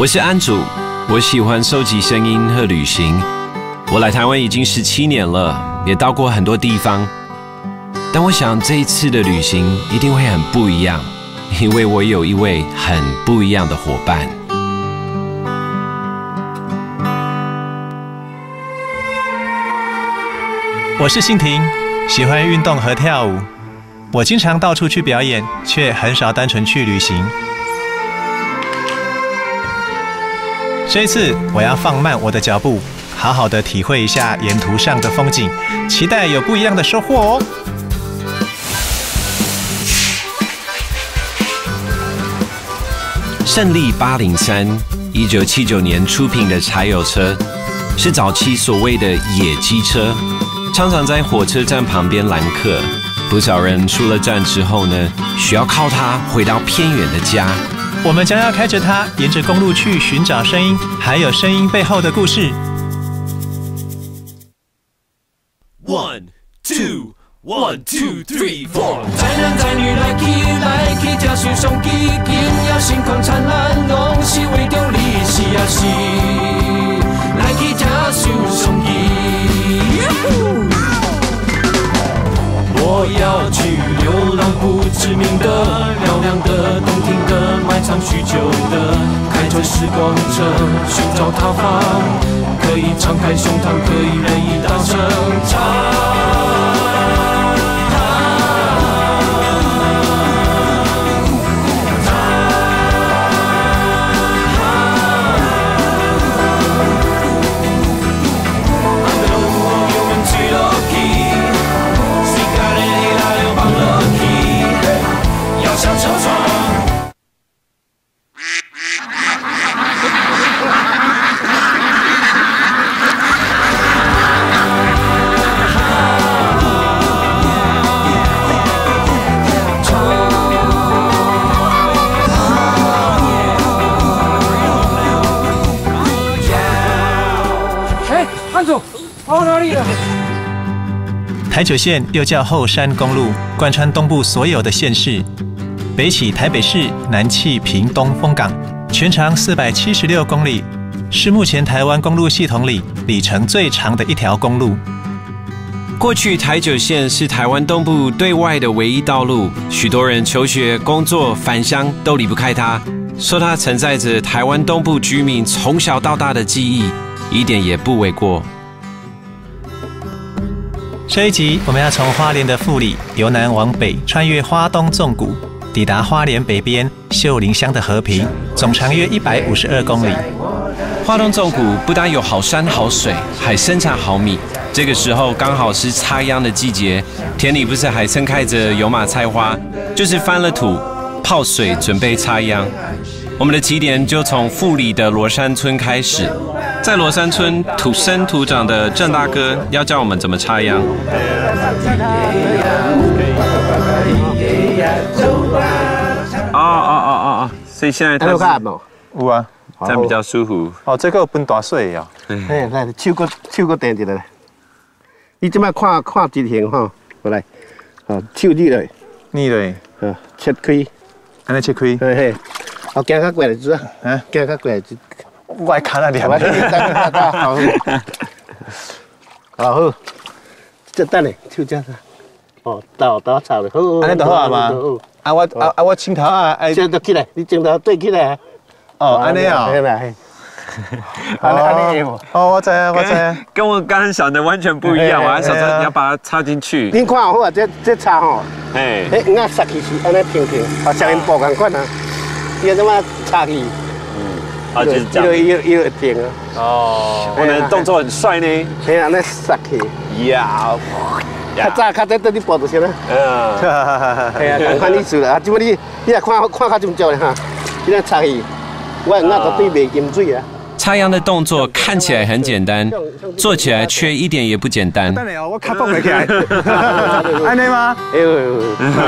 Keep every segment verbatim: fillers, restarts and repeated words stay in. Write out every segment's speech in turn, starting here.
我是安祖，我喜欢收集声音和旅行。我来台湾已经十七年了，也到过很多地方。但我想这一次的旅行一定会很不一样，因为我有一位很不一样的伙伴。 我是信婷，喜欢运动和跳舞。我经常到处去表演，却很少单纯去旅行。这一次我要放慢我的脚步，好好的体会一下沿途上的风景，期待有不一样的收获哦。胜利八零三，一九七九年出品的柴油车，是早期所谓的野鸡车。 常常在火车站旁边揽客，不少人出了站之后呢，需要靠它回到偏远的家。我们将要开着它，沿着公路去寻找声音，还有声音背后的故事。One two one two three four。仔男仔女来去来去，聽受上機，今夜星光燦爛，攏是為著你，是啊是，來去聽受上機。 我要去流浪不知名的、漂亮的、动听的、埋藏许久的，开着时光车寻找他方，可以敞开胸膛，可以任意大声唱。台九线又叫后山公路，贯穿东部所有的县市，北起台北市，南起屏东风港，全长四百七十六公里，是目前台湾公路系统里里程最长的一条公路。过去台九线是台湾东部对外的唯一道路，许多人求学、工作、返乡都离不开它，说它承载着台湾东部居民从小到大的记忆，一点也不为过。 这一集我们要从花莲的富里由南往北，穿越花东纵谷，抵达花莲北边秀林乡的和平，总长约一百五十二公里。花东纵谷不但有好山好水，还生产好米。这个时候刚好是插秧的季节，田里不是还盛开着油马菜花，就是翻了土泡水准备插秧。我们的起点就从富里的罗山村开始。 在罗山村土生土长的郑大哥要教我们怎么插秧。哦哦哦哦哦，所以现在他有啊，这样比较舒服。哦，这个分大水哦。哎，来，手搁手搁垫一下来。你这摆看看执行吼，过来，哦，手逆来，逆来，哦，切开，安尼切开。嘿嘿，哦，行较过来煮啊，啊，行较过来煮。 我爱看那点。好，好，这等嘞，就这样子。哦，倒倒插嘞，好。安尼就好啊嘛。啊我啊啊我镜头啊，哎，镜头起来，你镜头对起来。哦，安尼啊。对啦。安尼安尼。哦，我知啊，我知啊。跟我刚刚想的完全不一样，我还想说你要把它插进去。你看好啊，这这插吼，哎，哎，我塞起是安尼平平，啊，像因布同款啊，你怎么插起？ 啊，就是这样，又又又一点啊！哦，我的动作很帅呢。哎呀，那杀气！呀，较早较早到你报就先啦。嗯，哈哈哈哈哈。哎呀，赶快你做啦！啊，即摆你你来看看较真少咧哈，你来杀气，我我绝对袂金水啊。插秧的动作看起来很简单，做起来却一点也不简单。等下哦，我卡动袂起来。安尼吗？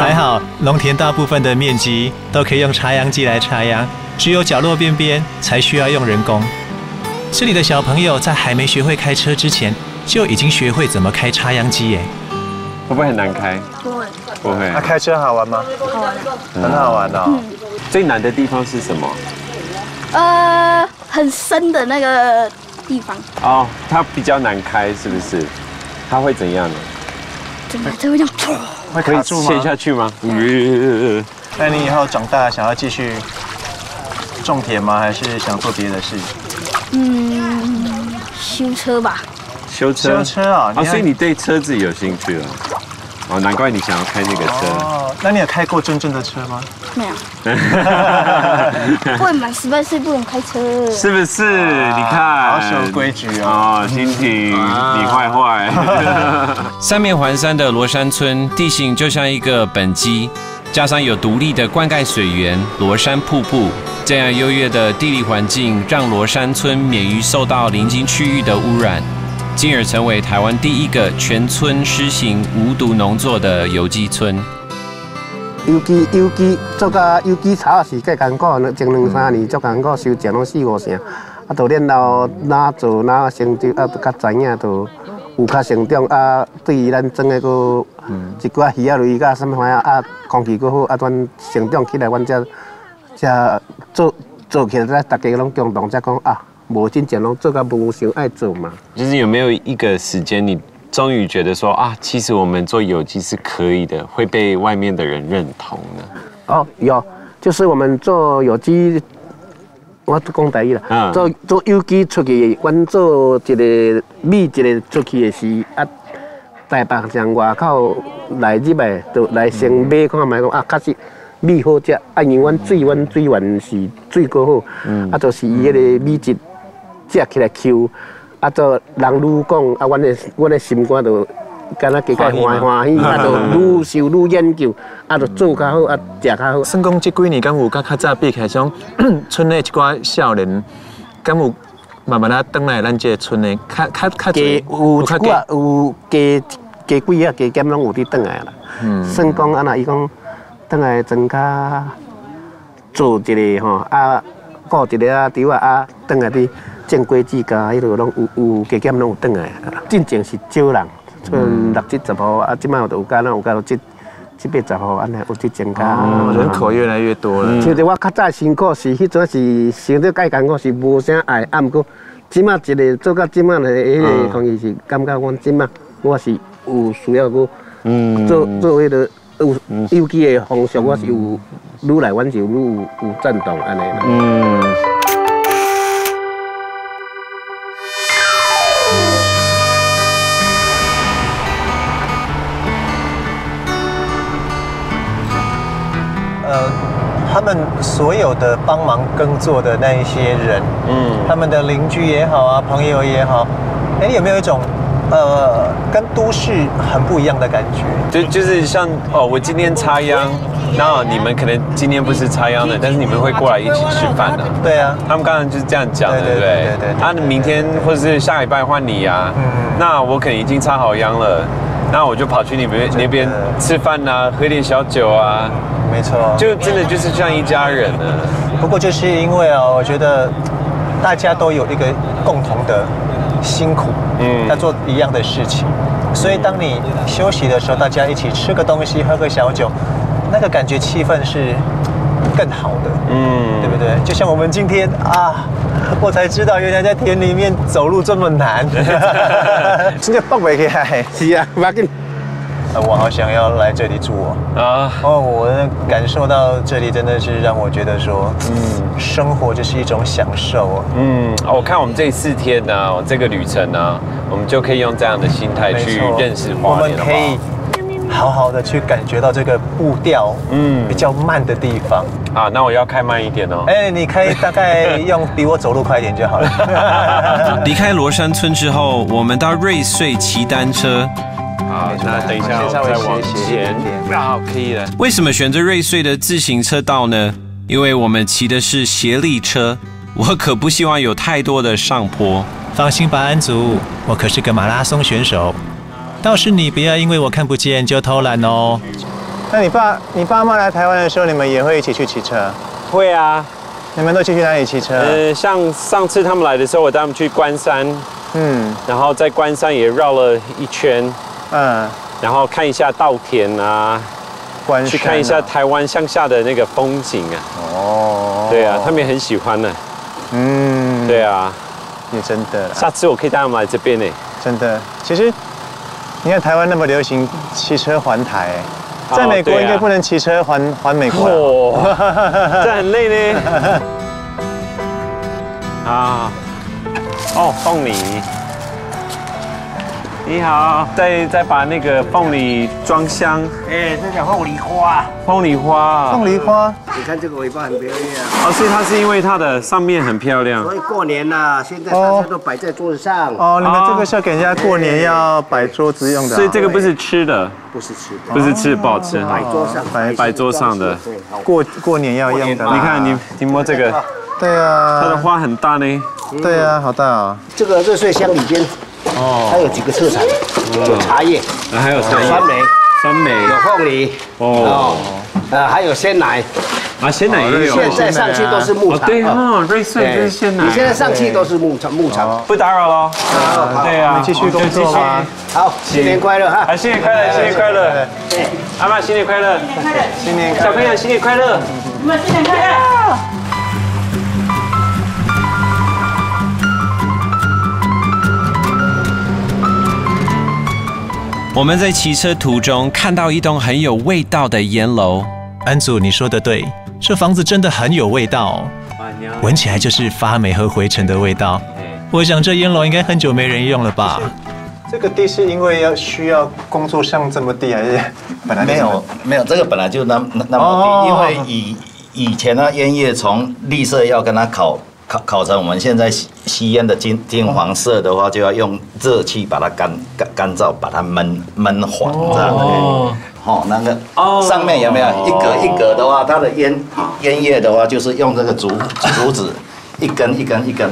还好，农田大部分的面积都可以用插秧机来插秧。 只有角落边边才需要用人工。这里的小朋友在还没学会开车之前，就已经学会怎么开插秧机耶。会不会很难开？不会，不会。那开车好玩吗？好玩，很好玩哦。最难的地方是什么？呃，很深的那个地方。哦，它比较难开，是不是？它会怎样呢？真的，它会这样。会可以陷下去吗？那你以后长大想要继续种田吗？还是想做别的事？嗯，修车吧。修车？修车啊！啊，所以你对车子有兴趣了？哦，难怪你想要开那个车。哦，那你有开过真正的车吗？没有。未满十八岁不能开车。是不是？你看，好守规矩哦。蜻蜓，你坏坏。三面环山的罗山村地形就像一个本基。 加上有独立的灌溉水源、罗山瀑布，这样优越的地理环境，让罗山村免于受到邻近区域的污染，进而成为台湾第一个全村施行无毒农作的有机村。有机有机做甲有机草是计艰苦，前两三年足艰苦，收成拢四五成，啊，到恁老哪做哪成就啊，较知影都。 有较成长啊，对于咱种诶个一寡鱼仔类甲啥物番啊，啊空气够好啊，咱成长起来，阮才才做做起来，咱大家拢共同才讲啊，无真正拢做甲无想爱做嘛。就是有没有一个时间，你终于觉得说啊，其实我们做有机是可以的，会被外面的人认同呢？哦，有，就是我们做有机。 我讲台语啦，嗯、做做有机出去，阮做一个米一个出去的是啊，台北上外口来入来，就来先买看卖讲啊，确实米好食，啊因阮水阮水源是水果好，嗯、啊就是伊迄个米质食起来 Q， 啊做人愈讲啊，阮的阮的心肝就敢若加加欢欢喜，啊就愈想愈研究。 啊，就做较好，啊，食较好。算讲即几年，敢有甲较早比起来，像村内一寡少年，敢有慢慢啊转来咱即个村内，较较较侪有较寡有加加几啊加减拢有滴转来啦。嗯。算讲安那，伊讲转来增加做一个吼，啊顾一个啊稻啊，啊转来滴种果子加迄落拢有有加减拢有转来啦。进前是少人，剩六七十户，啊，即摆有有加那有加到七。 七八十号，安尼有滴增加，人口越来越多了。像着我较早辛苦是，迄阵是想得介艰苦是无啥爱，啊，毋过即马一个做到即马嘞，迄个空气是感觉阮即马我是有需要个做做迄个有有机的方向，我是有愈来阮就愈有有震动安尼啦。嗯。 他们所有的帮忙耕作的那一些人，嗯，他们的邻居也好啊，朋友也好，哎，有没有一种呃跟都市很不一样的感觉？就就是像哦，我今天插秧，然后你们可能今天不是插秧的，但是你们会过来一起吃饭啊。对啊，他们刚刚就是这样讲，对不对？对对对。啊，明天或者是下礼拜换你啊，嗯，那我可能已经插好秧了，那我就跑去你们那边吃饭啊，喝点小酒啊。 没错，就真的就是像一家人呢。不过就是因为啊，我觉得大家都有一个共同的辛苦，嗯，要做一样的事情，所以当你休息的时候，大家一起吃个东西，喝个小酒，那个感觉气氛是更好的，嗯，对不对？就像我们今天啊，我才知道原来在田里面走路这么难，真的蹦不起来。是啊，不要紧。 我好想要来这里住哦！啊，哦，我感受到这里真的是让我觉得说，嗯，生活就是一种享受哦。嗯，我看我们这四天呢、啊，这个旅程呢、啊，我们就可以用这样的心态去认识花莲了。我们可以好好的去感觉到这个步调，嗯，比较慢的地方。啊，那我要开慢一点哦。哎，你可以大概用比我走路快一点就好了。离开罗山村之后，我们到瑞穗骑单车。 好，那等一下我再往前，好，可以了。为什么选择瑞穗的自行车道呢？因为我们骑的是协力车，我可不希望有太多的上坡。放心吧，安祖，我可是个马拉松选手。倒是你不要因为我看不见就偷懒哦。那你爸、你爸妈来台湾的时候，你们也会一起去骑车？会啊。你们都去去哪里骑车？呃，像上次他们来的时候，我带他们去关山，嗯，然后在关山也绕了一圈。 嗯，然后看一下稻田啊，关去看一下台湾乡下的那个风景啊。哦，对啊，他们也很喜欢呢、啊。嗯，对啊，也真的。下次我可以带他们来这边呢。真的，其实你看台湾那么流行骑车环台，在美国应该不能骑车环环美国。哦，这很累呢。啊，哦，凤梨。 你好，再再把那个凤梨装箱。哎，这叫凤梨花。凤梨花。凤梨花。你看这个尾巴很漂亮。哦，所以它是因为它的上面很漂亮。所以过年呐，现在大家都摆在桌子上。哦，你们这个是要给人家过年要摆桌子用的。所以这个不是吃的。不是吃的。不是吃，不好吃。摆桌上。摆摆桌上的。过过年要用的。你看你你摸这个。对啊。它的花很大呢。对啊，好大啊。这个热水箱里边。 哦，它有几个特产，有茶叶，还有酸梅，酸梅有凤梨，哦，呃，还有鲜奶，啊，鲜奶也有。现在上去都是牧场，对啊，瑞穗就是鲜奶。你现在上去都是牧场，牧场不打扰喽。对啊，继续工作吧。好，新年快乐哈！啊，新年快乐，新年快乐。对，阿妈新年快乐，新年快乐，新年小朋友新年快乐，你们新年快乐。 我们在骑车途中看到一栋很有味道的烟楼。安祖，你说的对，这房子真的很有味道，闻起来就是发霉和灰尘的味道。我想这烟楼应该很久没人用了吧？这个地是因为要需要工作上这么地，还是本来没有没有这个本来就那那么地，因为以以前呢烟叶从绿色要跟它烤。 烤烤成我们现在吸吸烟的金金黄色的话，就要用热气把它干干干燥，把它焖焖黄这样子。哦，好，那个上面有没有一格一格的话，它的烟烟叶的话，就是用这个竹竹子一根一根一根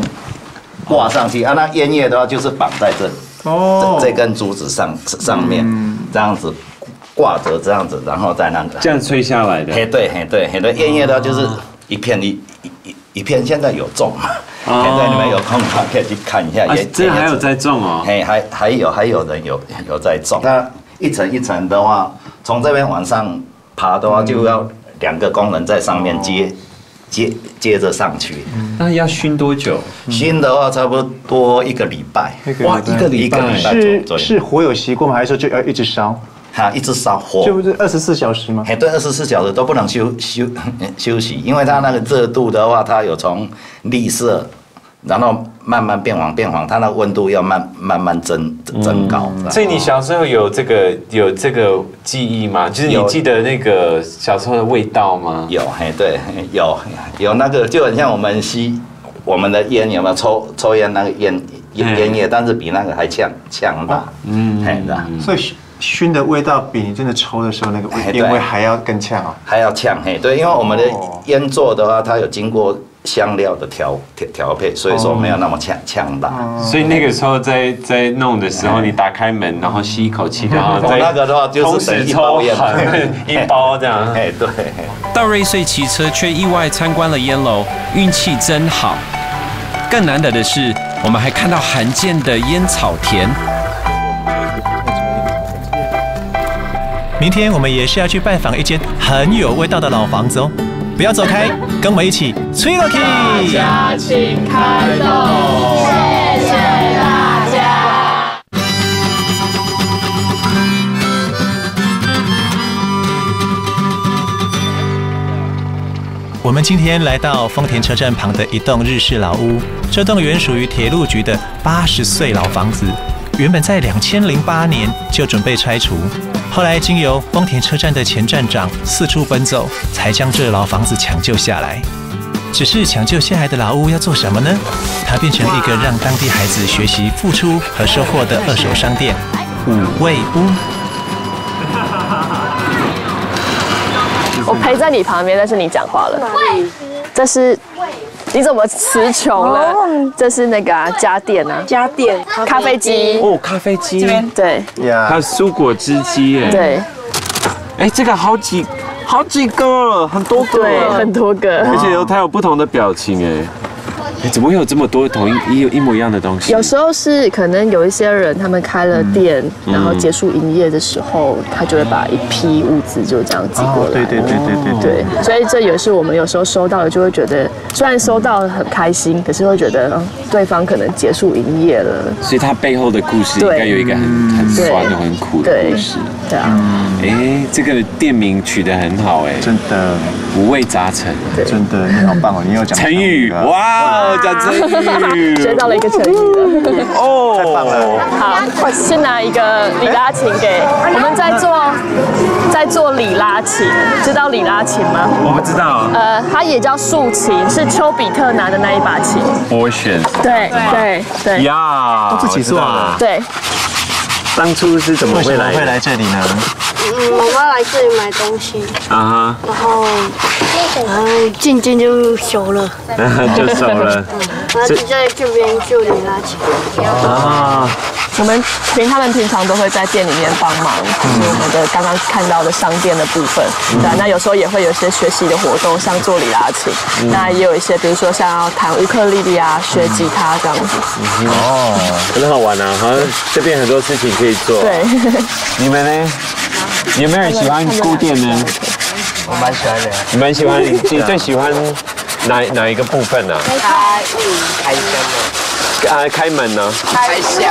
挂上去啊。那烟叶的话，就是绑在这哦这根竹子上上面这样子挂着这样子，然后再那个这样吹下来的。嘿，对，嘿，对，嘿，对，烟叶的话就是一片一。 一片现在有种嘛？现在你们有空的话可以去看一下。也真的还有在种哦。嘿，还还有还有人有有在种。那一层一层的话，从这边往上爬的话，就要两个工人在上面接接接着上去。那要熏多久？熏的话，差不多一个礼拜。哇，一个礼拜是是火有熄过吗？还是说就要一直烧？ 哈，一直烧火，就是二十四小时吗？哎，对，二十四小时都不能休休休息，因为它那个热度的话，它有从绿色，然后慢慢变黄变黄，它那温度要慢慢慢增增高。嗯、所以你小时候有这个有这个记忆吗？就是你记得那个小时候的味道吗？有，哎，对，有有那个就很像我们吸我们的烟，有没有抽抽烟那个烟烟叶，但是比那个还呛呛大，嗯，哎，所以。 熏的味道比你真的抽的时候那个烟味还要更呛哦，还要呛嘿，对，因为我们的烟做的话，它有经过香料的调调配，所以说没有那么呛呛辣。所以那个时候在在弄的时候，你打开门，然后吸一口气，然后再那个的话就是一包烟，一包这样。哎，对。到瑞穗骑车却意外参观了烟楼，运气真好。更难得的是，我们还看到罕见的烟草田。 明天我们也是要去拜访一间很有味道的老房子哦，不要走开，跟我们一起吹落去。大家请开动，谢谢大家。我们今天来到丰田车站旁的一栋日式老屋，这栋原属于铁路局的八十岁老房子，原本在两千零八年就准备拆除。 后来经由丰田车站的前站长四处奔走，才将这老房子抢救下来。只是抢救下来的老屋要做什么呢？它变成一个让当地孩子学习付出和收获的二手商店——五味屋。我陪在你旁边，但是你讲话了。这是。 你怎么词穷了？这是那个啊，家电啊，家电，咖啡机哦，咖啡机，对，还有蔬果汁机耶，对，哎，这个好几好几个，很多个，对，很多个，而且有它有不同的表情哎，哎，怎么会有这么多同一一模一样的东西？有时候是可能有一些人他们开了店，嗯、然后结束营业的时候，他就会把一批物资就这样寄过来。哦、对对对对对对。所以这也是我们有时候收到的，就会觉得虽然收到很开心，可是会觉得、嗯、对方可能结束营业了。所以他背后的故事应该有一个很很酸的、很苦的故事。对啊。哎、嗯，这个店名取得很好哎，真的五味杂陈。真的你好棒哦，你有讲成语哇。 讲成语，学到了一个成语了。哦，太棒了！好，先拿一个里拉琴给我们在做，在做里拉琴，知道里拉琴吗？我不知道。呃，它也叫竖琴，是丘比特拿的那一把琴。我选。对对对。呀，自己做啊。对。当初是怎么会来会来这里呢？嗯，我妈来这里买东西。啊哈。然后。 然后渐渐就熟了，就熟了。然后就在这边就里拉琴。啊，我们平他们平常都会在店里面帮忙，就是我们的刚刚看到的商店的部分。对、啊，那有时候也会有一些学习的活动，像做里拉琴。那也有一些，比如说像要弹乌克丽丽啊，学吉他这样子。哦，很好玩啊！好像这边很多事情可以做。对。你们呢？有没有人喜欢顾店呢？ 我蛮喜欢的。你蛮喜欢，你最喜欢哪哪一个部分呢？开开箱啊，开门呢？开箱，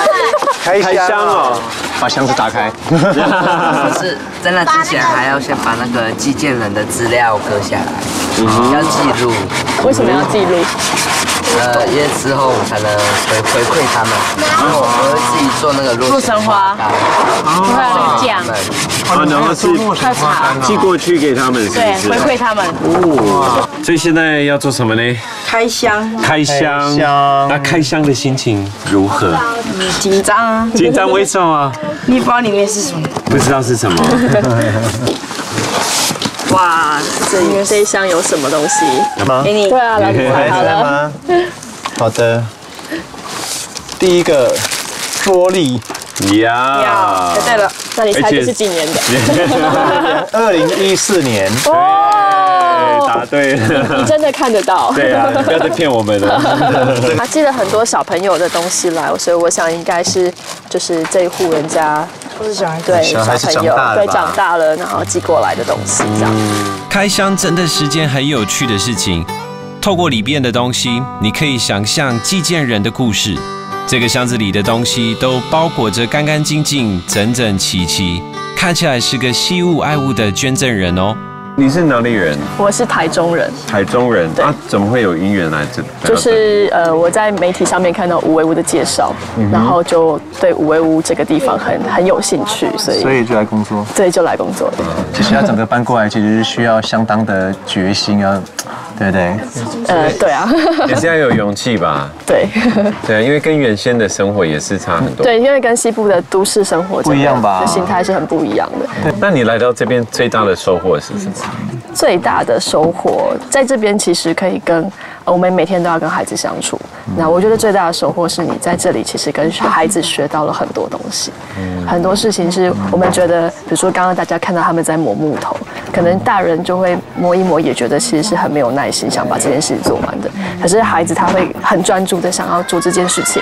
开箱哦，把箱子打开。不是，在那之前还要先把那个寄件人的资料割下来，要记录。为什么要记录？呃，因为之后我才能回回馈他们。然后我会自己做那个洛神花，会有那个酱。 啊，然后是寄过去给他们，对，回馈他们。哦，所以现在要做什么呢？开箱。开箱。那开箱的心情如何？紧张啊。紧张为什么？你包里面是什么？不知道是什么。哇，这这一箱有什么东西？什么？给你。对啊，来来来。好的。第一个玻璃。 呀，对了，那你猜这是几年的？二零一四年。哦，答对了。你真的看得到？对啊，不要再骗我们了。他寄了很多小朋友的东西来，所以我想应该是就是这一户人家都是小孩，对小朋友对长大了，然后寄过来的东西这样。开箱真的是件很有趣的事情，透过里边的东西，你可以想象寄件人的故事。 这个箱子里的东西都包裹着干干净净、整整齐齐，看起来是个惜物爱物的捐赠人哦。你是哪里人？我是台中人。台中人啊，怎么会有姻缘来这？就是呃，我在媒体上面看到五味屋的介绍，嗯、然后就对五味屋这个地方很很有兴趣，所以所以就来工作。对，就来工作。嗯、其实要整个搬过来，其实是需要相当的决心啊。 对对，呃，对啊，也是要有勇气吧。对，对，因为跟原先的生活也是差很多。对，因为跟西部的都市生活不一样吧，心态是很不一样的。那你来到这边最大的收获是什么？最大的收获，在这边其实可以跟我们每天都要跟孩子相处。那我觉得最大的收获是你在这里其实跟孩子学到了很多东西，很多事情是我们觉得，比如说刚刚大家看到他们在磨木头，可能大人就会磨一磨，也觉得其实是很没有耐心。 想把这件事做完的，可是孩子他会很专注的想要做这件事情，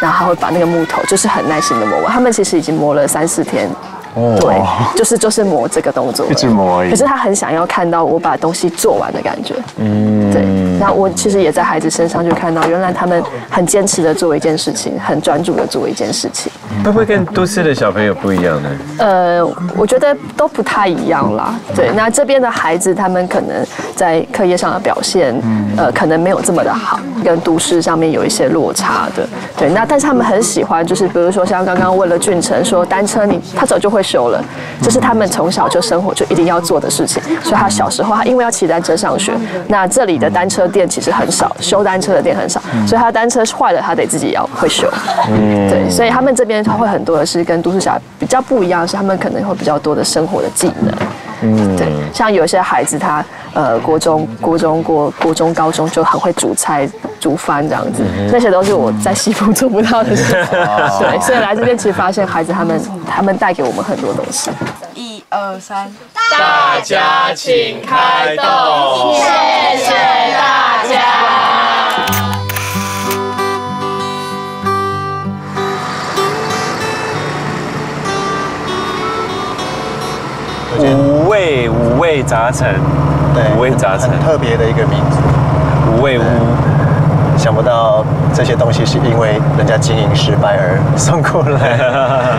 然后他会把那个木头就是很耐心的磨完。他们其实已经磨了三四天，哦、对，就是就是磨这个动作，一直磨而已。可是他很想要看到我把东西做完的感觉，嗯，对。那我其实也在孩子身上就看到，原来他们很坚持的做一件事情，很专注的做一件事情。会不会跟都市的小朋友不一样呢？呃，我觉得都不太一样啦。对，那这边的孩子他们可能。 在课业上的表现，呃，可能没有这么的好，跟都市上面有一些落差的。对，那但是他们很喜欢，就是比如说像刚刚问了俊成说，单车你他早就会修了，这是他们从小就生活就一定要做的事情。所以他小时候他因为要骑单车上学，那这里的单车店其实很少，修单车的店很少，所以他单车坏了他得自己要会修。对，所以他们这边会很多的是跟都市小孩比较不一样，是他们可能会比较多的生活的技能。 嗯，对，像有些孩子他呃，国中、国中、国国中、高中就很会煮菜、煮饭这样子，那些都是我在西部做不到的事。对，所以来这边其实发现孩子他们他们带给我们很多东西。一二三，大家请开动，谢谢大家。杂陈，对，五味杂陈，很特别的一个名字，五味屋。想不到这些东西是因为人家经营失败而送过来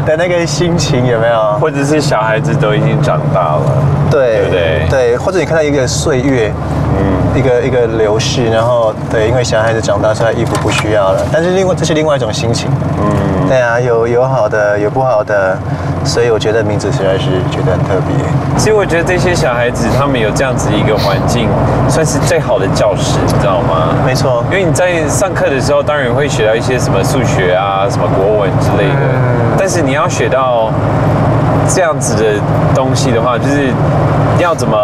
的那个心情有没有？或者是小孩子都已经长大了，对，对不对？对，或者你看到一个岁月。 一个一个流逝，然后对，因为小孩子长大，所以衣服不需要了。但是另外，这是另外一种心情。嗯，对啊，有有好的，有不好的，所以我觉得名字实在是觉得很特别。其实我觉得这些小孩子他们有这样子一个环境，算是最好的教室，你知道吗？没错，因为你在上课的时候，当然会学到一些什么数学啊、什么国文之类的，嗯、但是你要学到这样子的东西的话，就是。 要怎么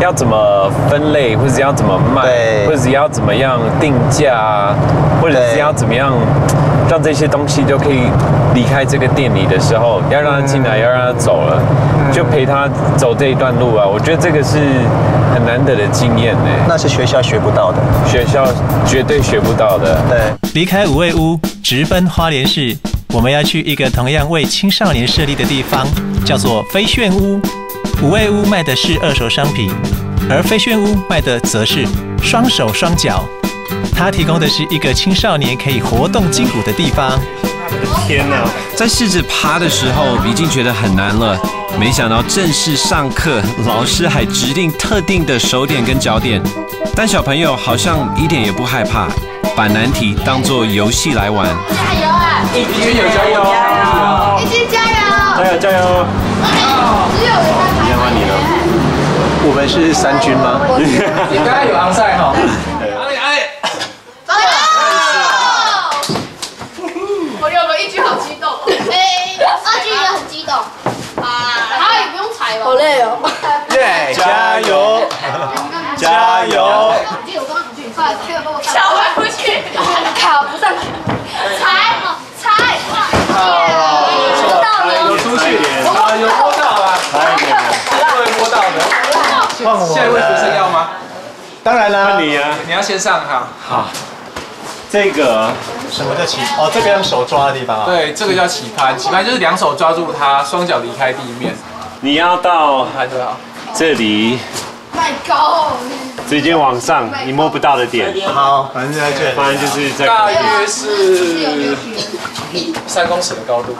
要怎么分类，或者要怎么卖，或者要怎么样定价啊，或者是要怎么样让这些东西就可以离开这个店里的时候，要让他进来，要让他走了，就陪他走这一段路啊！我觉得这个是很难得的经验呢。那是学校学不到的，学校绝对学不到的。对，离开五味屋，直奔花莲市，我们要去一个同样为青少年设立的地方，叫做飞旋屋。 五味屋卖的是二手商品，而飞旋屋卖的则是双手双脚。它提供的是一个青少年可以活动筋骨的地方。我的天哪！在试着爬的时候已经觉得很难了，没想到正式上课，老师还指定特定的手点跟脚点，但小朋友好像一点也不害怕，把难题当作游戏来玩。加油啊！一起加油！一起加油！加油加油！ 我们是三军吗？你刚刚有昂赛哈？哎哎，加油！我觉得我们一军好激动哦。哎，二军也很激动啊，他也不用踩了。好累哦。耶，加油！加油！记得我刚刚不去，快给我帮我踩。小白不去，卡不上去，踩踩，有摸到了，有出去，有摸到了，有摸到了。 下一位学生要吗？当然啦，你啊，你要先上哈。好，这个什么叫起？哦，这个用手抓的地方啊。对，这个叫起攀，起攀就是两手抓住它，双脚离开地面。你要到这里，太高，直接往上，你摸不到的点。好，反正就在这里，反正就是在大约是三公尺的高度。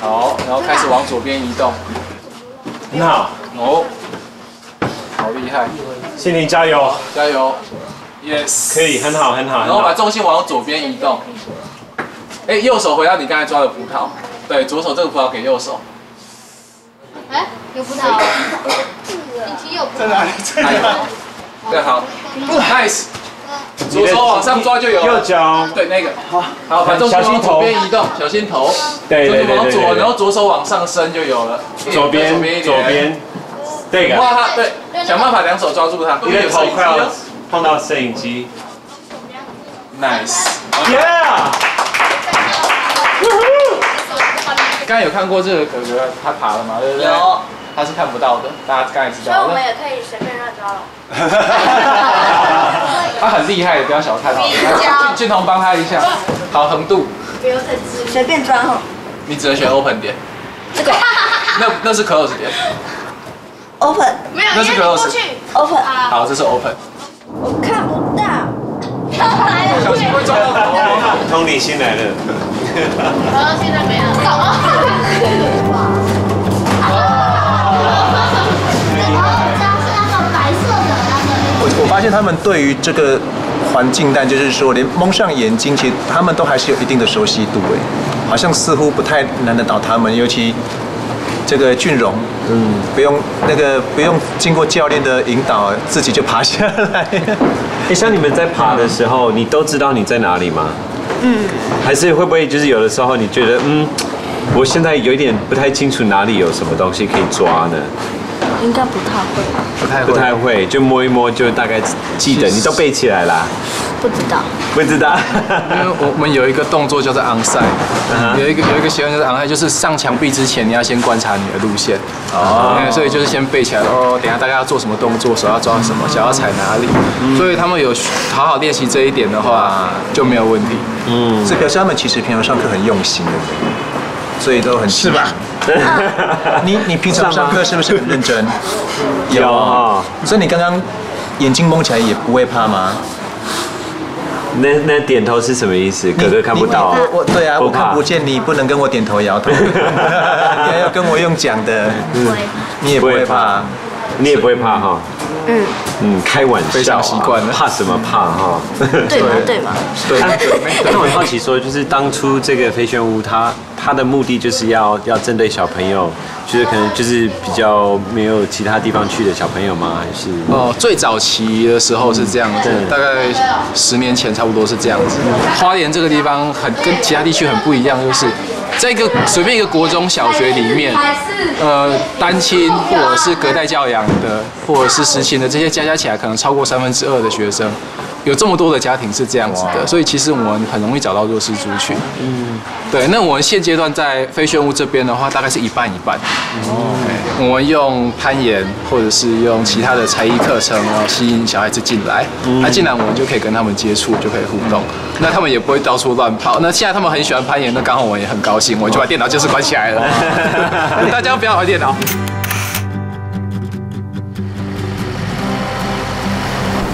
好，然后开始往左边移动。 很好哦，好厉害！心灵加油，加油 ！Yes， 可以，很好，很好。然后把重心往左边移动。哎，右手回到你刚才抓的葡萄，对，左手这个葡萄给右手。哎，有葡萄。你有葡萄。在哪里？在哪里？对，好 ，nice。左手往上抓就有。右脚。对，那个。好，好，把重心往左边移动，小心头。对对对对。左，然后左手往上伸就有了。 左边，左边，这个，对，想办法两手抓住它，因为头快要碰到摄影机。Nice，Yeah。刚才有看过这个哥哥他爬了吗？对不对？有，他是看不到的，大家刚才知道。所以我们也可以随便让他抓了。他很厉害的，不要小看他。俊彤帮他一下，好横渡。不用太直，随便抓哦。你只能选 open 点。这个。 那那是 close 点 ，open 没有，那是 close open 好，这是 open。我看不到，小心会撞到头。同理心来了。然后现在没有，走啊！我我发现他们对于这个环境，但就是说，连蒙上眼睛，其实他们都还是有一定的熟悉度哎，好像似乎不太难得倒他们，尤其。 这个俊荣，嗯，不用那个不用经过教练的引导，自己就爬下来。哎，像你们在爬的时候，你都知道你在哪里吗？嗯，还是会不会就是有的时候你觉得，嗯，我现在有一点不太清楚哪里有什么东西可以抓呢？应该不太会，不太不太会，就摸一摸就大概记得，你都背起来啦。 不知道，不知道，因为我们有一个动作叫做 onside，、uh huh. 有一个有一个习惯就是 onside， 就是上墙壁之前你要先观察你的路线，哦、uh ， huh. 所以就是先背起来哦，等一下大概要做什么动作，手要抓什么，脚要踩哪里， uh huh. 所以他们有好好练习这一点的话就没有问题。嗯、uh ，huh. 这表示他们其实平常上课很用心的。所以都很是吧？你你平常上课是不是很认真？有、哦，所以你刚刚眼睛蒙起来也不会怕吗？ 那那点头是什么意思？哥哥看不到、啊。我对啊，我看不见你，不能跟我点头摇头。你还要跟我用讲的。嗯、你也不会怕，你也不会怕哈。嗯嗯，开玩笑、啊，非常习惯了。怕什么怕哈？对嘛对嘛。对。那我很好奇说，就是当初这个飞旋屋，它它的目的就是要要针对小朋友，就是可能就是比较没有其他地方去的小朋友吗？还是？哦，最早期的时候是这样子，嗯、大概十年前差不多是这样子。花莲这个地方很跟其他地区很不一样，就是。 在一个随便一个国中小学里面，呃，单亲或者是隔代教养的，或者是实亲的，这些加加起来可能超过三分之二的学生，有这么多的家庭是这样子的，所以其实我们很容易找到弱势族群。嗯，对。那我们现阶段在飞旋屋这边的话，大概是一半一半。哦、嗯。我们用攀岩或者是用其他的才艺课程，然后吸引小孩子进来。嗯。那进来我们就可以跟他们接触，就可以互动。嗯、那他们也不会到处乱跑。那现在他们很喜欢攀岩，那刚好我也很高兴。 我就把电脑就是关起来了，大家不要玩电脑。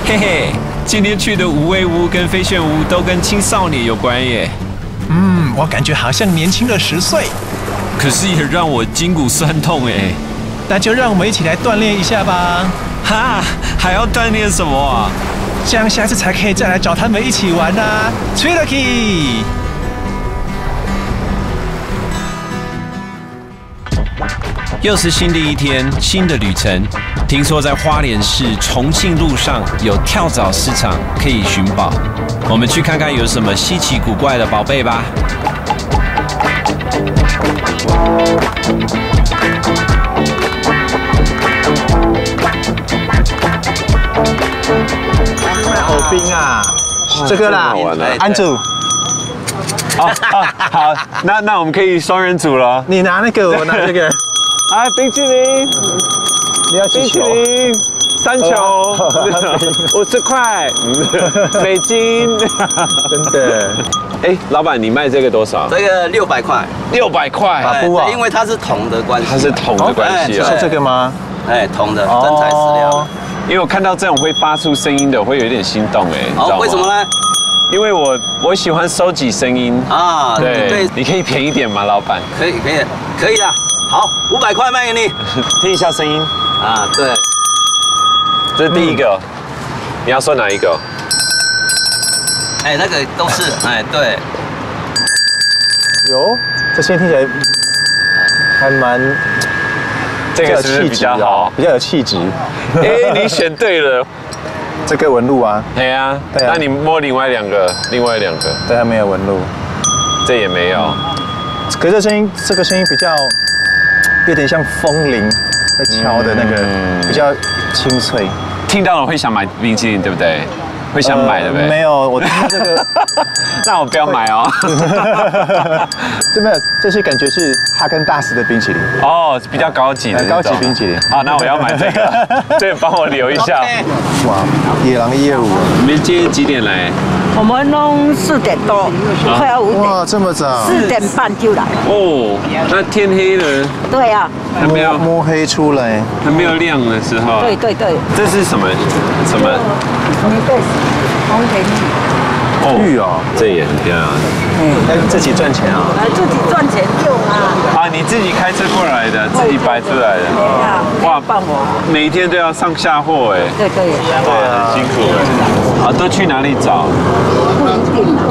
嘿嘿，今天去的无畏屋跟飞旋屋都跟青少年有关耶。嗯，我感觉好像年轻了十岁，可是也让我筋骨酸痛哎。那就让我们一起来锻炼一下吧。哈，还要锻炼什么啊？这样下次才可以再来找他们一起玩啊 ，Tricky。 又是新的一天，新的旅程。听说在花莲市重庆路上有跳蚤市场可以寻宝，我们去看看有什么稀奇古怪的宝贝吧。好冰啊！这个啦，安住。 好、哦哦，好，那那我们可以双人组了。你拿那个，我拿这个。哎，冰淇淋，你要冰淇淋，三球，五十块，美金，真的。哎，老板，你卖这个多少？这个六百块。六百块，对，因为它是铜的关系。它是铜的关系啊。是这个吗？哎，铜的真材实料。因为我看到这种会发出声音的，我会有点心动哎，你知道吗？为什么呢？ 因为我我喜欢收集声音啊，对，对你可以便宜点吗，老板？可以，可以，可以啦。好，五百块卖给你，听一下声音啊，对，这是第一个，嗯、你要说哪一个？哎、欸，那个都是，哎、欸，对，有，这声音听起来还蛮。 这个是比较好，比较有气质。哎，你选对了，这个纹路啊。对啊，那你摸另外两个，另外两个，对，它没有纹路，这也没有。可是声音，这个声音比较有点像风铃在敲的那个，比较清脆。听到了会想买冰淇淋，对不对？会想买，对不对？没有，我听这个，那我不要买哦。这没有，这些感觉是。 哈根达斯的冰淇淋哦，比较高级的高级冰淇淋。好，那我要买这个，这个帮我留一下。哇，野狼业务，你们今天几点来？我们弄四点多，快要五点。哇，这么早？四点半就来。哦，那天黑了。对呀，还没有摸黑出来，还没有亮的时候。对对对。这是什么？什么？红糖。 玉哦，这也很漂亮。嗯，但自己赚钱啊？哎，自己赚钱用啊。啊，你自己开车过来的，自己摆出来的。哇，棒哦！每一天都要上下货哎。对对。哇，很辛苦哎。啊，都去哪里找？不一定啊。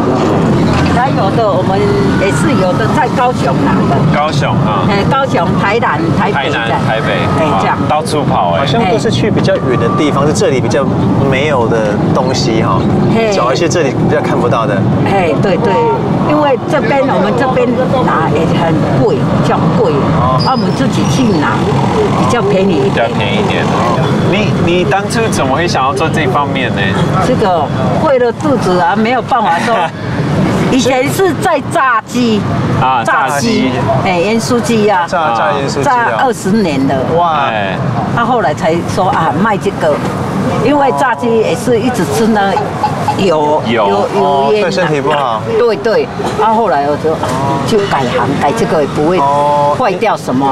还有的我们也是有的在高雄拿的。高雄啊。哎，高雄、台南、台北。台南、台北。哎，这样。到处跑哎。好像都是去比较远的地方，是这里比较没有的东西哈。找一些这里比较。 看不到的，哎，对对，因为这边我们这边拿也很贵，比较贵，哦，我们自己去拿比较便宜一点，比较便宜一点。你你当初怎么会想要做这方面呢？这个为了肚子啊，没有办法做。以前是在炸鸡啊，炸鸡，哎，盐酥鸡啊，炸炸盐酥鸡，炸二十年了，哇，他后来才说啊，卖这个，因为炸鸡也是一直吃呢。有有有烟，对身体不好。对对，啊，后来我就就改行，改这个也不会坏掉什么。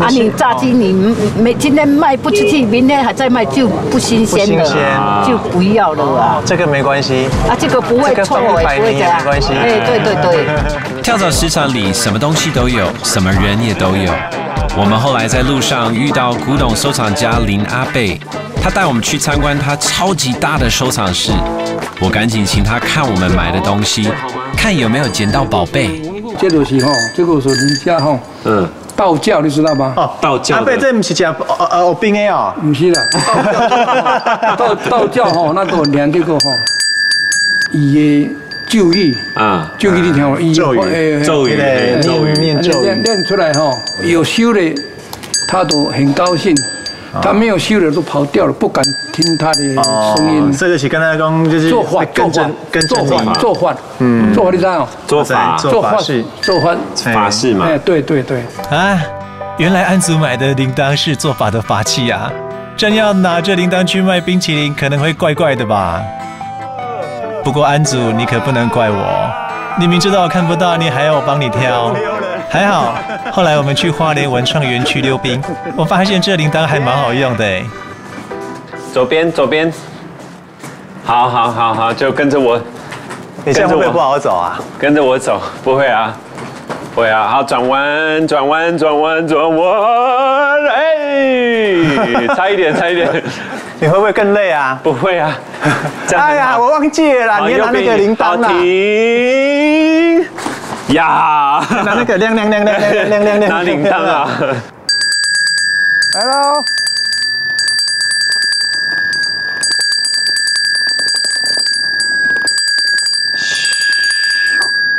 啊，你炸鸡你没今天卖不出去，明天还在卖就不新鲜了，就不要了啊。这个没关系。啊，这个不会臭，不会的啊。哎，对对对。跳蚤市场里什么东西都有，什么人也都有。我们后来在路上遇到古董收藏家林阿贝。 他带我们去参观他超级大的收藏室，我赶紧请他看我们买的东西，看有没有捡到宝贝。这个是吼，这个是人家吼，嗯，道教你知道吗？哦，道教。阿伯，这不是吃呃呃冰的哦？不是啦，道道教吼，那个念这个吼，伊的咒语啊，咒语你听我，伊咒语，咒语，咒语，念咒语，念出来吼，有修的他都很高兴。 他没有修的都跑掉了，不敢听他的声音。这就是跟他讲，就是做法、做法、做法、做法，嗯，做法你知道吗？做法、做法是做法法事嘛？哎，对对对。啊，原来安祖买的铃铛是做法的法器啊！真要拿着铃铛去卖冰淇淋，可能会怪怪的吧？不过安祖，你可不能怪我，你明知道我看不到，你还要我帮你挑。 还好，后来我们去花莲文创园区溜冰，我发现这铃铛还蛮好用的。左边，左边，好好好好，就跟着我。你这样会不会不好走啊？跟着我走，不会啊，不会啊。好，转弯，转弯，转弯，转弯，哎，差一点，差一点。你会不会更累啊？不会啊。哎呀，我忘记了啦，你要拿那个铃铛啦。停。 呀！拿那个亮亮亮亮亮亮亮亮，拿铃铛啊！来喽！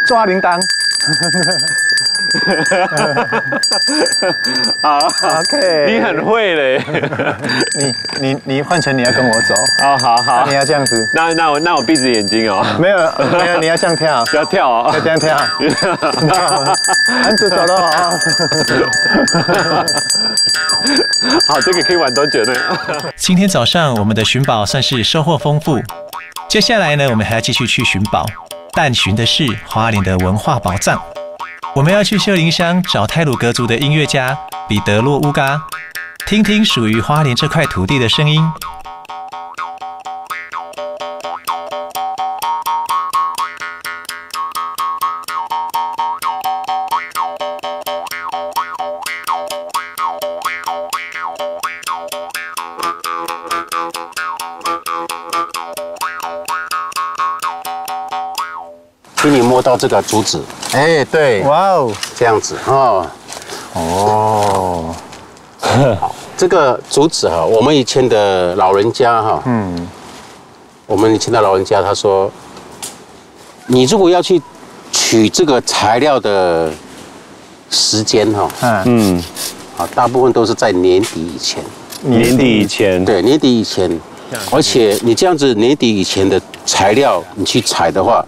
抓铃铛！好 ，OK， 你很会嘞。你你你换成你要跟我走。哦，好好。你要这样子。那那我那我闭着眼睛哦。没有没有，你要这样跳。要跳哦。要这样跳。安祖走得好。好，这个可以玩多久呢？今天早上我们的寻宝算是收获丰富。接下来呢，我们还要继续去寻宝，但寻的是花莲的文化宝藏。 我们要去秀林乡找太鲁阁族的音乐家彼得洛乌嘎，听听属于花莲这块土地的声音。请你摸到这个竹子。 哎，对，哇哦，这样子哦，哦，好，这个竹子哈，我们以前的老人家哈，嗯，我们以前的老人家他说，你如果要去取这个材料的时间哈，嗯，啊，大部分都是在年底以前，年底以前，对，年底以前，而且你这样子年底以前的材料你去采的话，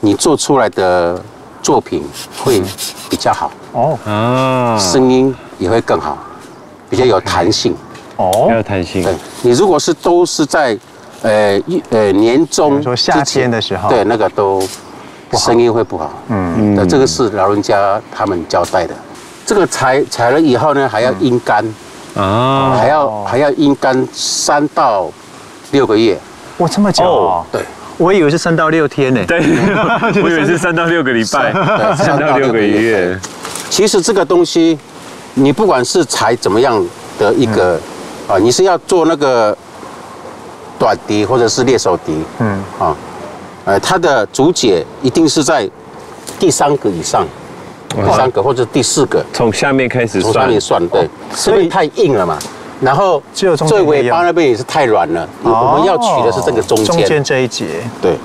你做出来的。 作品会比较好哦，声音也会更好，比较有弹性哦，有弹性。对，你如果是都是在呃呃年中夏天的时候，对那个都声音会不好。嗯嗯，这个是老人家他们交代的。这个采采了以后呢，还要阴干啊，还要还要阴干三到六个月。哇，这么久哦？对。 我以为是三到六天呢，对，我以为是三到六个礼拜，三到六个月。其实这个东西，你不管是采怎么样的一个，啊，你是要做那个短笛或者是猎手笛，嗯，啊，呃，它的竹节一定是在第三个以上，第三个或者第四个，从下面开始，从下面算，对，所以太硬了嘛。 然后最尾巴那边也是太软了，我们要取的是这个中间，中间这一节。对。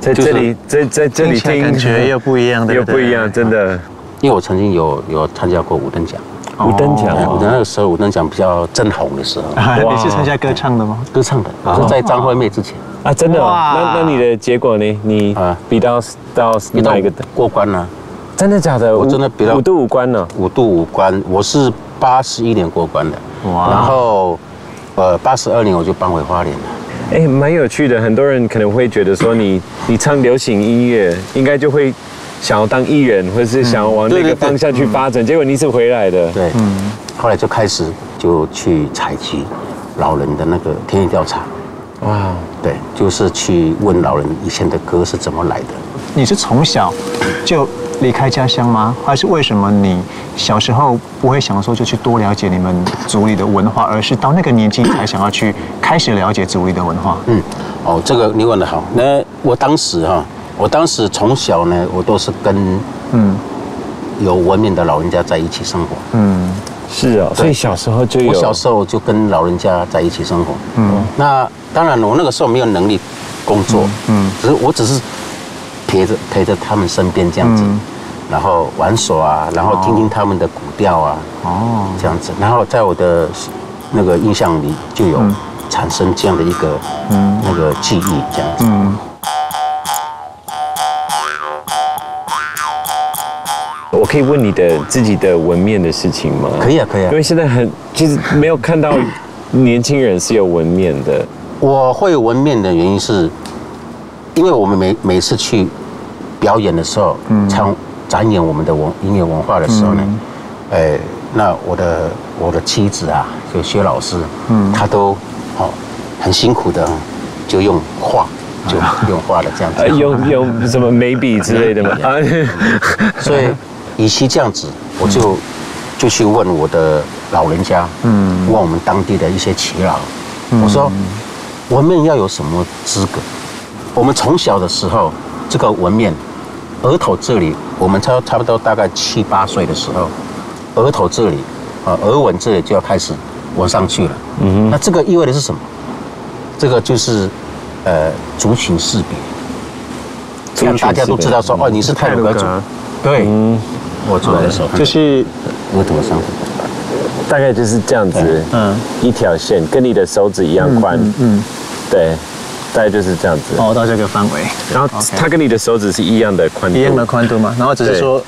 在这里，在在这里听，感觉又不一样，又不一样，真的。因为我曾经有有参加过五等奖。 五等奖，我那个时候五等奖比较正红的时候。你是参加歌唱的吗？歌唱的，是在张惠妹之前。啊，真的？那那你的结果呢？你啊，比到到哪一个过关呢？真的假的？我真的比到五度五关呢。五度五关，我是八十一年过关的。哇！然后，呃，八十二年我就搬回花莲了。哎，蛮有趣的。很多人可能会觉得说，你你唱流行音乐，应该就会。 想要当艺人，或是想要往那个方向去发展，结果你是回来的。对，嗯，后来就开始就去采集老人的那个田野调查。哇，对，就是去问老人以前的歌是怎么来的。你是从小就离开家乡吗？还是为什么你小时候不会想说就去多了解你们族里的文化，而是到那个年纪才想要去开始了解族里的文化？嗯，哦，这个你问得好。那我当时哈、啊。 我当时从小呢，我都是跟嗯有文明的老人家在一起生活。嗯，是啊、哦，所以小时候就有。我小时候就跟老人家在一起生活。嗯，那当然，我那个时候没有能力工作。嗯，只是我只是陪着陪着他们身边这样子，嗯、然后玩耍啊，然后听听他们的古调啊，哦，这样子。然后在我的那个印象里就有产生这样的一个、嗯、那个记忆这样子。嗯。 我可以问你的自己的文面的事情吗？可以啊，可以啊。因为现在很，其实没有看到年轻人是有文面的。我会有文面的原因是，因为我们每每次去表演的时候，嗯，唱展演我们的文音乐文化的时候呢，嗯、呃，那我的我的妻子啊，就薛老师，嗯，她都哦很辛苦的，就用画。 就用画了这样子，用用什么眉笔之类的嘛啊，所以以其这样子，我就就去问我的老人家，嗯，问我们当地的一些耆老，我说文面要有什么资格？我们从小的时候，这个文面，额头这里，我们差差不多大概七八岁的时候，额头这里啊，额纹这里就要开始纹上去了。嗯，那这个意味着是什么？这个就是。 呃，族群识别，让大家都知道说，哦，你是太鲁阁族。对，我出来的时候就是我怎么上，大概就是这样子，嗯，一条线跟你的手指一样宽，嗯，对，大概就是这样子。哦，到这个范围，然后它跟你的手指是一样的宽度，一样的宽度嘛，然后只是说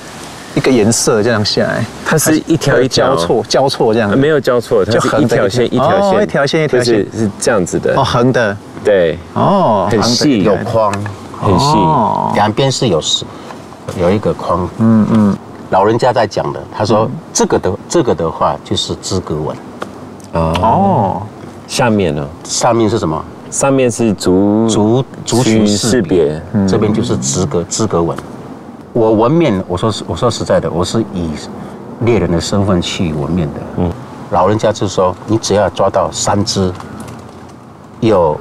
一个颜色这样下来，它是一条一条交错交错这样，没有交错，它是一条线一条线一条线一条线是这样子的，哦，横的。 对，哦，很细，有框，很细，两边是有有一个框。嗯嗯，老人家在讲的，他说这个的这个的话就是资格纹。哦，下面呢？上面是什么？上面是族族族群识别，这边就是资格资格纹。我纹面，我说我说实在的，我是以猎人的身份去纹面的。嗯，老人家就说，你只要抓到三只，有。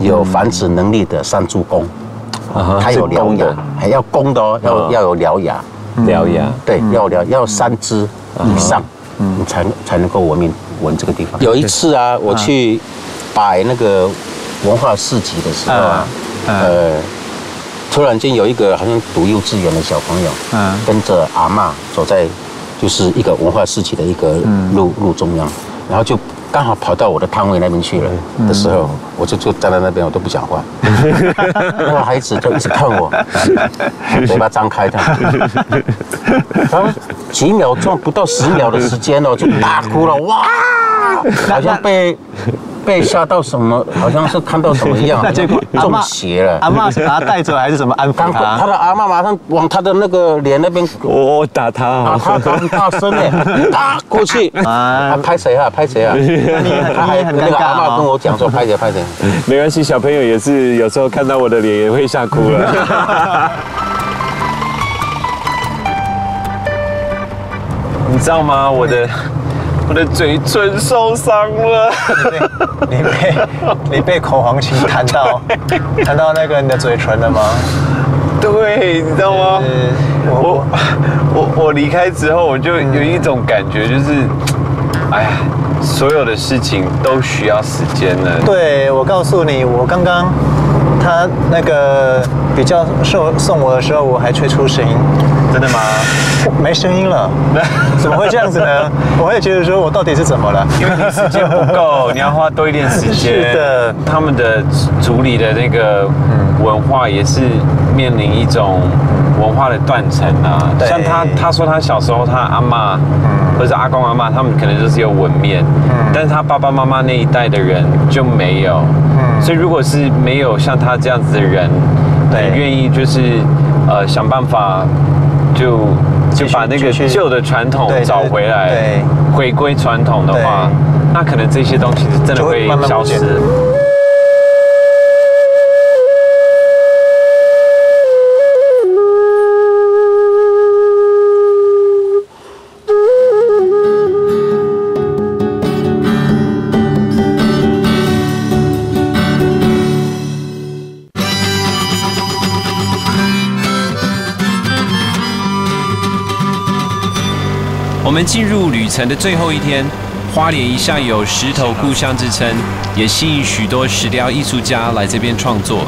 有繁殖能力的山猪公，它有獠牙，还要公的哦，要要有獠牙，獠牙，对，要獠，要三只以上，你才才能够闻名闻这个地方。有一次啊，我去摆那个文化市集的时候啊，呃，突然间有一个好像读幼稚园的小朋友，跟着阿嬷走在就是一个文化市集的一个路路中央，然后就。 刚好跑到我的摊位那边去了的时候，我就就站在那边，我都不讲话。那个孩子就一直看我，嘴巴张开他，然后几秒钟不到十秒的时间哦，就大哭了，哇！好像被被吓到什么，好像是看到什么一样，结果中邪了。阿嬷把他带走还是什么安抚他？他的阿嬷马上往他的那个脸那边，我打他，打他打很大声嘞，打过去，啊，拍谁啊？拍谁啊？ 他还那个阿嬤跟我讲说拍谁拍谁，没关系，小朋友也是有时候看到我的脸也会吓哭了。你知道吗？我的我的嘴唇受伤了。你被你被口簧琴弹到弹到那个你的嘴唇了吗？对，你知道吗？我我我离开之后，我就有一种感觉，就是哎呀。 所有的事情都需要时间了。对，我告诉你，我刚刚他那个比较受送我的时候，我还吹出声音。真的吗？没声音了，怎么会这样子呢？我也觉得说我到底是怎么了？因为你时间不够，你要花多一点时间。是的，他们的族里的那个文化也是面临一种文化的断层啊。像他他说他小时候他阿嬷，嗯，或者阿公阿嬷，他们可能就是有纹面，嗯，但是他爸爸妈妈那一代的人就没有，嗯，所以如果是没有像他这样子的人，很愿意就是呃想办法。 就就把那个旧的传统找回来，回归传统的话，那可能这些东西是真的会消失。我们进入旅程的最后一天，花莲一向有石头故乡之称，也吸引许多石雕艺术家来这边创作。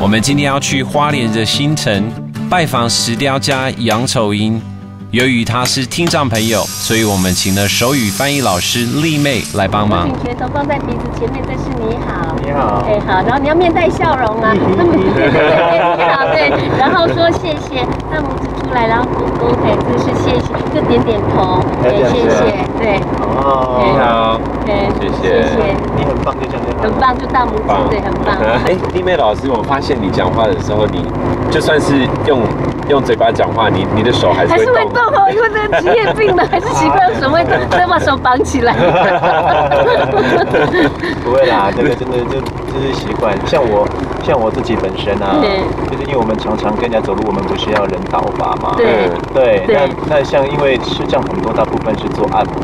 我们今天要去花莲的新城拜访石雕家杨丑英，由于他是听障朋友，所以我们请了手语翻译老师丽妹来帮忙。你拳头放在鼻子前面，这是你好，你好，哎好，然后你要面带笑容啊，对对对，你好对，然后说谢谢，大拇指出来，然后勾勾腿，这是谢谢。 就点点头，对，谢谢，对，哦，你好，对，谢谢，谢谢，你很棒，就这样，很棒，就大拇指，对，很棒。哎，丽妹老师，我发现你讲话的时候，你就算是用用嘴巴讲话，你你的手还是会动哦，因为这个职业病呢，还是习惯用手会动，再把手绑起来。不会啦，这个真的就就是习惯，像我。 像我自己本身啊，就是因为我们常常跟人家走路，我们不是要人倒拔嘛？对对。那那像因为视障很多大部分是做按摩，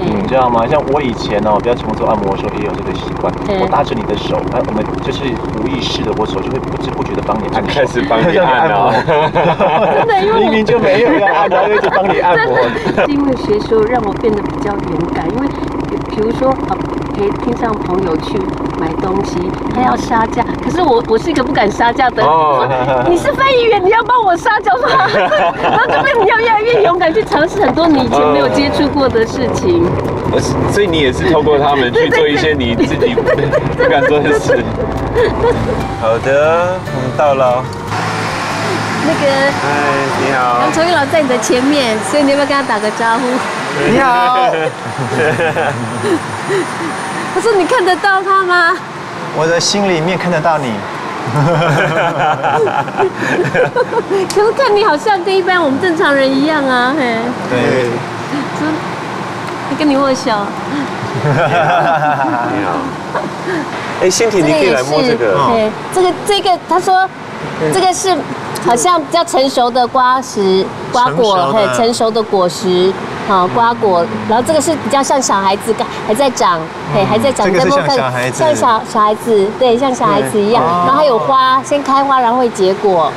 你知道吗？像我以前哦，比较常做按摩的时候也有这个习惯，我搭着你的手，那我们就是无意识的，我手就会不知不觉的帮你按，开始帮你按了，真的，因为明明就没有要按，然后一直帮你按摩。因为学术让我变得比较敏感，因为比如说啊，陪听障朋友去。 买东西，他要杀价，可是我我是一个不敢杀价的人。Oh, 你是翻译员，你要帮我杀价吗？然后这边你要越来越勇敢去尝试很多你以前没有接触过的事情。Oh, 所以你也是透过他们去做一些你自己不敢做的事。好的，我们到了。那个，哎，你好，杨崇义老师在你的前面，所以你要不要跟他打个招呼？你好。可是你看得到他吗？我的心里面看得到你。可是看你好像跟一般我们正常人一样啊，嘿。对。就跟你握手。你好。哎，欣婷，你可以来摸这个。对，这个这个，他说这个是好像比较成熟的瓜实瓜果，嘿，成熟的果实。 好瓜果，然后这个是比较像小孩子，还在长，哎，还在长，在摸看，像小小孩子，对，像小孩子一样。然后还有花，先开花，然后会结果。哇，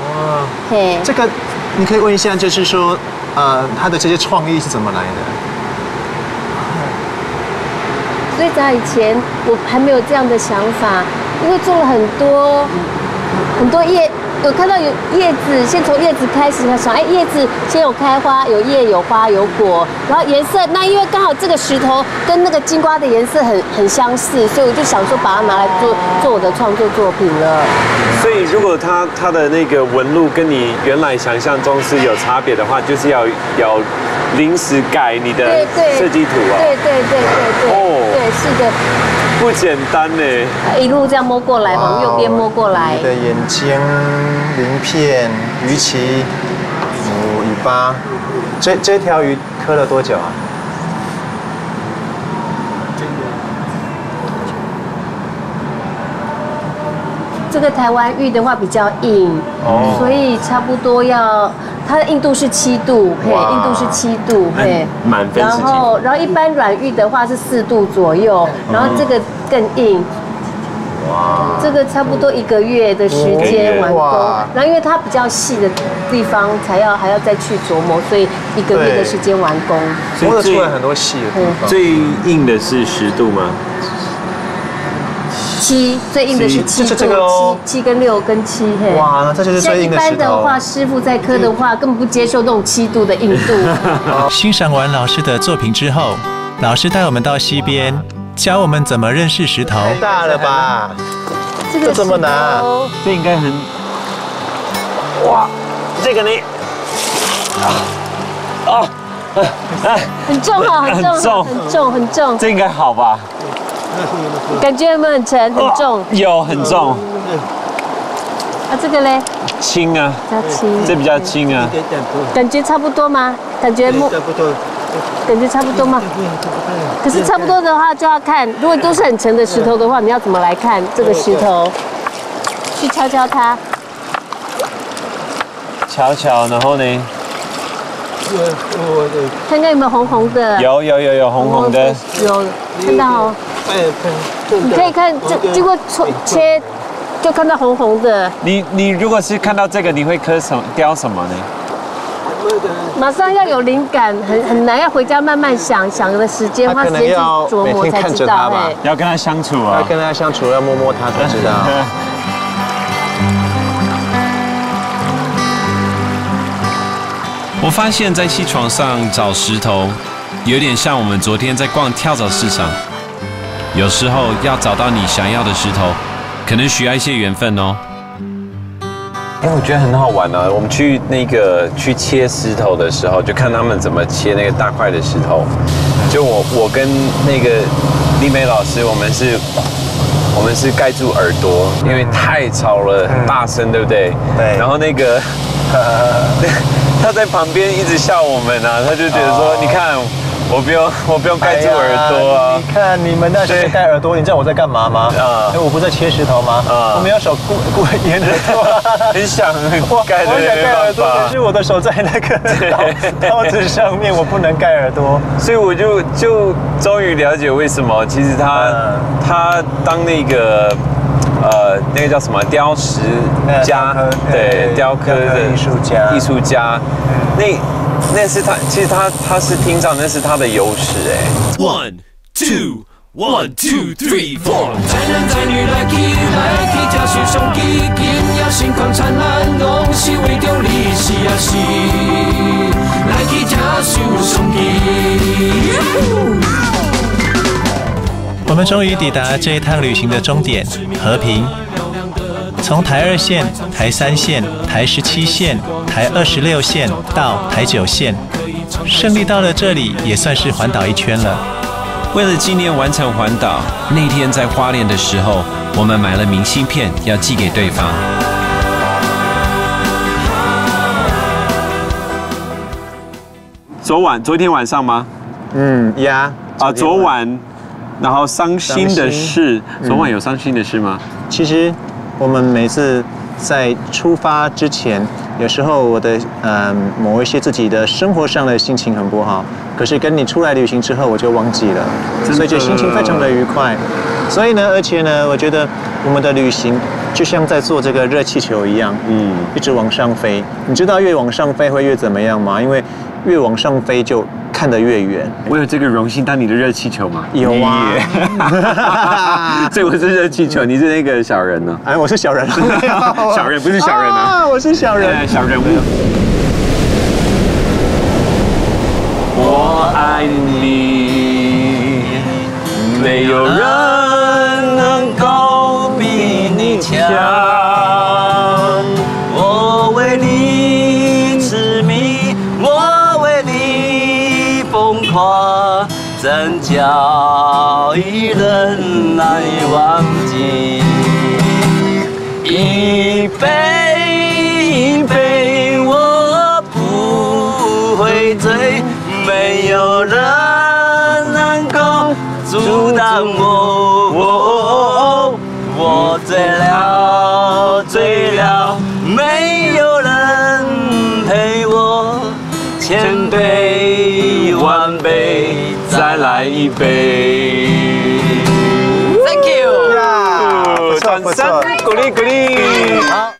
嘿，这个你可以问一下，就是说，呃，他的这些创意是怎么来的？最早以前我还没有这样的想法，因为做了很多很多叶。 有看到有叶子，先从叶子开始想，哎，叶子先有开花，有叶，有花，有果，然后颜色，那因为刚好这个石头跟那个金瓜的颜色很很相似，所以我就想说把它拿来做做我的创作作品了。所以如果它它的那个纹路跟你原来想象中是有差别的话，就是要要临时改你的设计图啊。对对对对对。哦，对，是的。 不简单呢，一路这样摸过来，往右边摸过来。你的眼睛、鳞片、鱼鳍、尾巴，这这条鱼磕了多久啊？这个台湾玉的话比较硬，所以差不多要。 它的硬度是七度，嘿，硬度是七度，嘿，满分是几？然后，然后一般软玉的话是四度左右，然后这个更硬。哇！这个差不多一个月的时间完工，然后因为它比较细的地方才要还要再去琢磨，所以一个月的时间完工。摸得出来很多细的地方。最硬的是十度吗？ 七七最硬的是七，就是这个哦，七跟六跟七嘿。哇，这就是最硬的石头。一般的话，师傅在刻的话，根本不接受那种七度的硬度。欣赏完老师的作品之后，老师带我们到溪边，教我们怎么认识石头。太大了吧？这个这么难？这应该很……哇，这个你……啊啊！ 很重哈，很重，很重，很重。这应该好吧？感觉有没有很沉？很重。有，很重。啊，这个嘞？轻啊，比较轻。这比较轻啊。感觉差不多吗？感觉摸。差不多。感觉差不多吗？可是差不多的话就要看，如果都是很沉的石头的话，你要怎么来看这个石头？去敲敲它。敲敲，然后呢？ 看看有没有红红的？有有有有红红的，有看到哦。你可以看这，经过切就看到红红的。你你如果是看到这个，你会刻什么雕什么呢？马上要有灵感，很很难，要回家慢慢想，想的时间花时间去琢磨才知道。要跟他相处啊，要跟他相处，要摸摸他才知道。 我发现，在溪床上找石头，有点像我们昨天在逛跳蚤市场。有时候要找到你想要的石头，可能需要一些缘分哦。哎，我觉得很好玩啊！我们去那个去切石头的时候，就看他们怎么切那个大块的石头。就我我跟那个丽梅老师，我们是。 我们是盖住耳朵，因为太吵了，很大声，对不对？对。然后那个他在旁边一直笑我们啊，他就觉得说，你看，我不用，我不用盖住耳朵啊。你看你们那些盖耳朵，你知道我在干嘛吗？啊。哎，我不在切石头吗？啊。我们要手固固沿着做，很想盖的，我想盖耳朵，可是我的手在那个刀子上面，我不能盖耳朵。所以我就就终于了解为什么，其实他。 他当那个，呃，那个叫什么雕石家，对，雕刻的艺术家，艺术家，那那是他，其实他他是听障，那是他的优势哎。One two one two three four。宅男宅女来去来去，听收上机，今夜星光灿烂，拢是为着你是啊是，来去听收上机。 我们终于抵达这一趟旅行的终点——和平。从台二线、台三线、台十七线、台二十六线到台九线，顺利到了这里，也算是环岛一圈了。为了纪念完成环岛，那天在花莲的时候，我们买了明信片要寄给对方。昨晚，昨天晚上吗？嗯，呀，啊，昨晚。 然后伤心的事，昨晚有伤心的事吗？其实我们每次在出发之前，有时候我的嗯某一些自己的生活上的心情很不好，可是跟你出来旅行之后我就忘记了，所以就心情非常的愉快。所以呢，而且呢，我觉得我们的旅行就像在坐这个热气球一样，嗯，一直往上飞。你知道越往上飞会越怎么样吗？因为越往上飞就。 看得越远，我有这个荣幸当你的热气球吗？有啊，所以我是热气球，你是那个小人呢？哎，我是小人，小人不是小人啊，我是小人，小人物。我爱你，没有人能够比你强。 真叫一人难忘记，一杯一杯我不会醉，没有人能够阻挡我，我醉了醉了，没有人陪我，千杯万杯。 再来一杯 ，Thank you， 掌声鼓励鼓励。